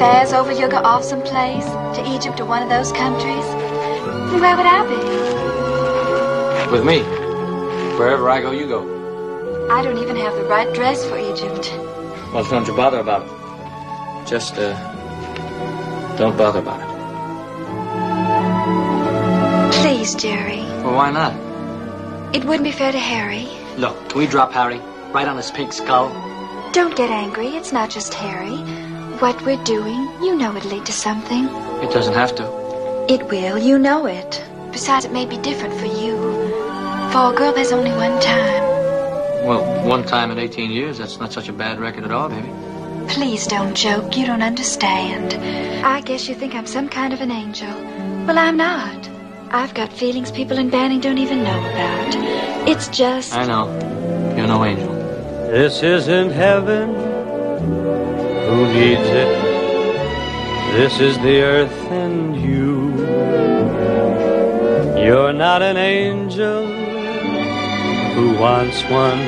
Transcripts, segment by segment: fares over Yoga off someplace, to Egypt or one of those countries, where would I be? With me. Wherever I go, you go. I don't even have the right dress for Egypt. Well, don't you bother about it. Just, don't bother about it. Please, Jerry. Well, why not? It wouldn't be fair to Harry. Look, can we drop Harry right on his pink skull? Don't get angry. It's not just Harry. What we're doing, you know it'll lead to something. It doesn't have to. It will. You know it. Besides, it may be different for you. For a girl, there's only one time. Well, one time in 18 years, that's not such a bad record at all, baby. Please don't joke. You don't understand. I guess you think I'm some kind of an angel. Well, I'm not. I've got feelings people in Banning don't even know about. It's just... I know. You're no angel. This isn't heaven, who needs it? This is the earth and you. You're not an angel who wants one.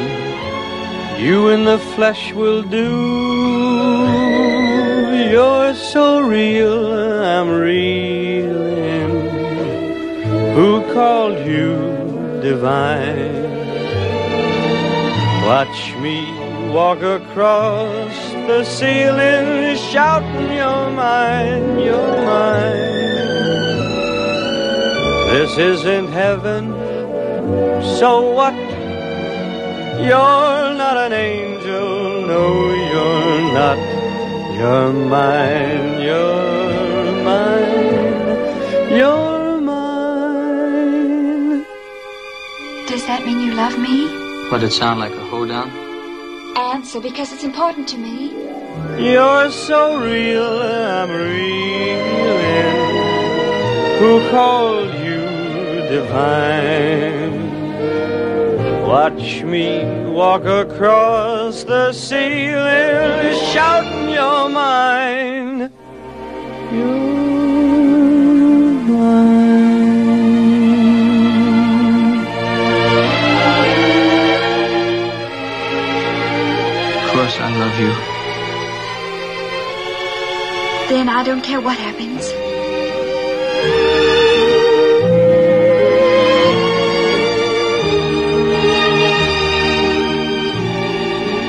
You in the flesh will do. You're so real, I'm reeling. Who called you divine? Watch me walk across the ceiling, shouting, you're mine, you're mine. This isn't heaven, so what? You're not an angel, no, you're not. You're mine, you're mine, you're mine. Does that mean you love me? What'd it sound like, a hoedown? Answer, because it's important to me. You're so real, I'm reeling. Who called you divine? Watch me walk across the ceiling, shouting, you're mine. You're mine. I love you. Then I don't care what happens.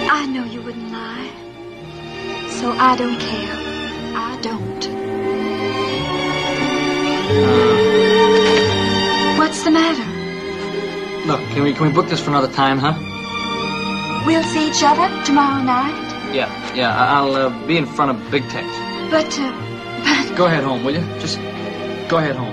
I know you wouldn't lie, so I don't care. I don't. What's the matter? Look, can we book this for another time, huh? We'll see each other tomorrow night? Yeah, I'll be in front of Big Tex. But... Go ahead home, will you? Just go ahead home.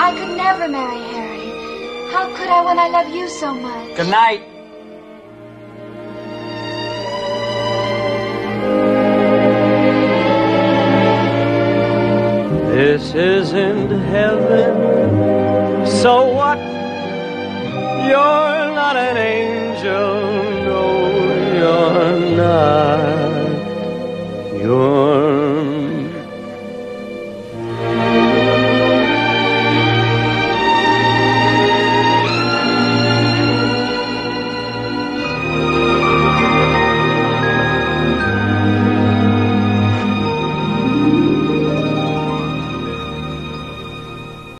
I could never marry Harry. How could I when I love you so much? Good night. This isn't heaven, so what? You're not an angel, no, you're not. You're